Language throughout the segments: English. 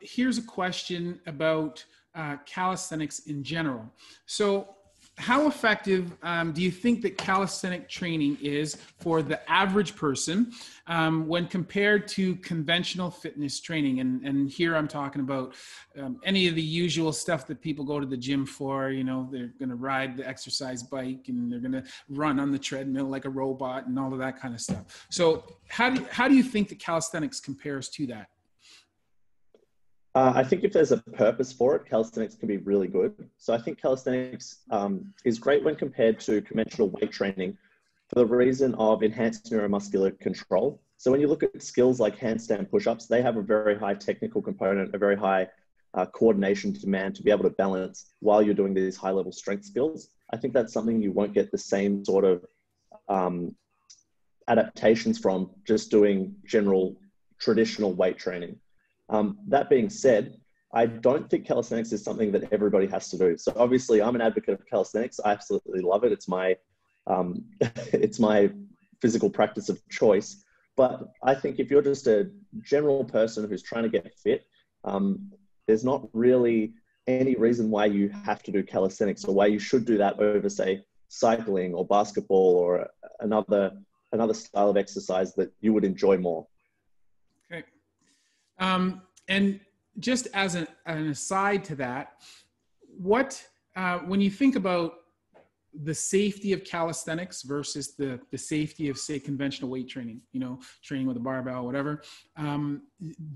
here's a question about calisthenics in general. So how effective do you think that calisthenic training is for the average person when compared to conventional fitness training? And here I'm talking about any of the usual stuff that people go to the gym for. You know, they're going to ride the exercise bike and they're going to run on the treadmill like a robot and all of that kind of stuff. So how do you think that calisthenics compares to that? I think if there's a purpose for it, calisthenics can be really good. So I think calisthenics is great when compared to conventional weight training for the reason of enhanced neuromuscular control. So when you look at skills like handstand push-ups, they have a very high technical component, a very high coordination demand to be able to balance while you're doing these high-level strength skills. I think that's something you won't get the same sort of adaptations from just doing general traditional weight training. That being said, I don't think calisthenics is something that everybody has to do. So obviously I'm an advocate of calisthenics. I absolutely love it. It's my, it's my physical practice of choice. But I think if you're just a general person who's trying to get fit, there's not really any reason why you have to do calisthenics or why you should do that over, say, cycling or basketball or another style of exercise that you would enjoy more. And just as an aside to that, what, when you think about the safety of calisthenics versus the safety of, say, conventional weight training, you know, training with a barbell, whatever,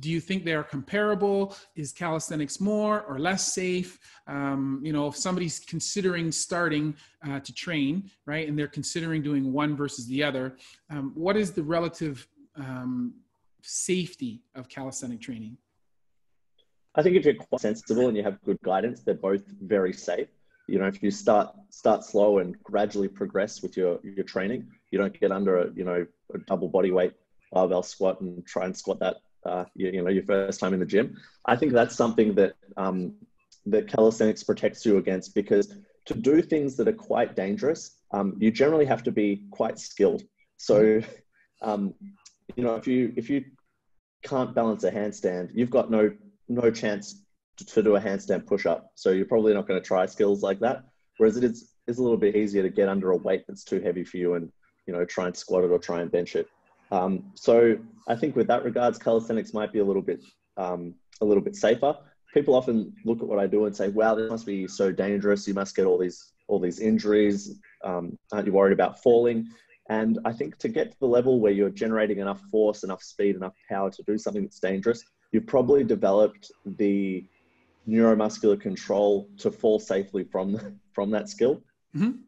do you think they are comparable? Is calisthenics more or less safe? You know, if somebody's considering starting to train, right, and they're considering doing one versus the other, what is the relative safety of calisthenic training? I think if you're quite sensible and you have good guidance, they're both very safe. You know, if you start slow and gradually progress with your training, you don't get under a, you know, a double body weight barbell squat and try and squat that you know your first time in the gym. I think that's something that that calisthenics protects you against, because to do things that are quite dangerous, you generally have to be quite skilled. So you know, if you can't balance a handstand, you've got no chance to do a handstand push-up. So you're probably not going to try skills like that. Whereas it's a little bit easier to get under a weight that's too heavy for you and, you know, try and squat it or try and bench it. So I think with that regards, calisthenics might be a little bit safer. People often look at what I do and say, wow, this must be so dangerous. You must get all these injuries. Aren't you worried about falling? And I think to get to the level where you're generating enough force, enough speed, enough power to do something that's dangerous, you've probably developed the neuromuscular control to fall safely from that skill. Mm-hmm.